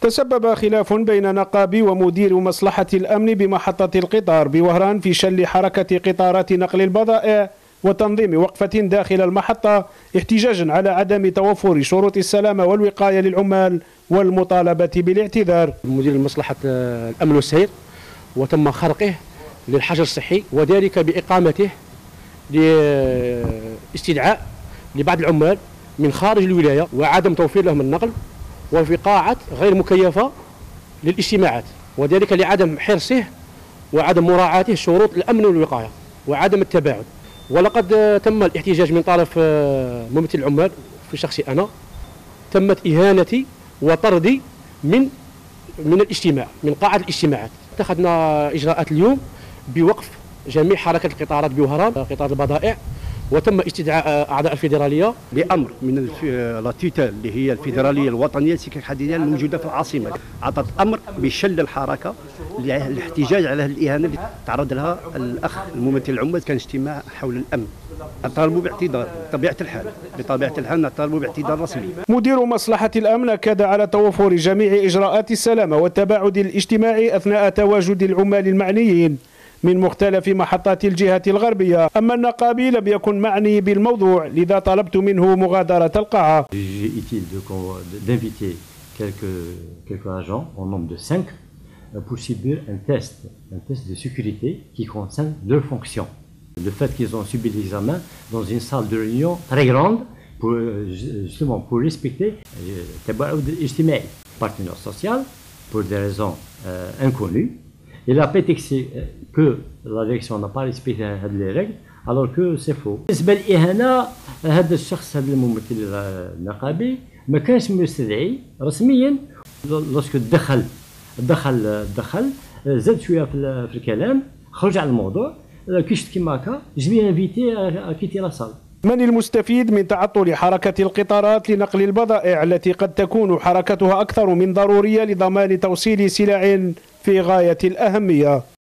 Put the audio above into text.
تسبب خلاف بين نقابي ومدير مصلحة الأمن بمحطة القطار بوهران في شل حركة قطارات نقل البضائع وتنظيم وقفة داخل المحطة احتجاجا على عدم توفر شروط السلامة والوقاية للعمال والمطالبة بالاعتذار. مدير مصلحة الأمن والسير وتم خرقه للحجر الصحي وذلك بإقامته لاستدعاء لبعض العمال من خارج الولاية وعدم توفير لهم النقل وفي قاعة غير مكيفة للاجتماعات وذلك لعدم حرصه وعدم مراعاته شروط الأمن والوقاية وعدم التباعد. ولقد تم الاحتجاج من طرف ممثل العمال في شخصي أنا، تمت إهانتي وطردي من الاجتماع من قاعة الاجتماعات. اتخذنا إجراءات اليوم بوقف جميع حركة القطارات بوهران قطار البضائع وتم استدعاء أعضاء الفيدرالية بأمر من لا اللي هي الفيدرالية الوطنية السكك الحديدية الموجودة في العاصمة، عطت أمر بشل الحركة للاحتجاج على الإهانة اللي تعرض لها الأخ الممثل العمال. كان اجتماع حول الأمن، طالبوا باعتذار بطبيعة الحال طالبوا باعتذار رسمي. مدير مصلحة الأمن أكد على توفر جميع إجراءات السلامة والتباعد الاجتماعي أثناء تواجد العمال المعنيين من مختلف محطات الجهة الغربية. أما النقابي لم يكن معني بالموضوع، لذا طلبت منه مغادرة القاعة. J'ai utile d'inviter quelques agents en nombre de 5 pour subir un test de sécurité qui concerne leurs fonctions. Le fait qu'ils ont subi l'examen dans une salle de réunion très grande pour justement pour respecter tabaoud ijtimaï, partenaire social pour des raisons inconnues. Il a pétexé que la direction n'a pas respecté les règles, alors que c'est faux. بالنسبة للإهانة، هذا الشخص هذا الممثل النقابي ما كانش مستدعي رسميا. لوسكو دخل زاد شوية في الكلام، خرج على الموضوع، كيشت كيما هكا جميع انفيتي كيتي لا صال. من المستفيد من تعطل حركة القطارات لنقل البضائع التي قد تكون حركتها أكثر من ضرورية لضمان توصيل سلع في غاية الأهمية؟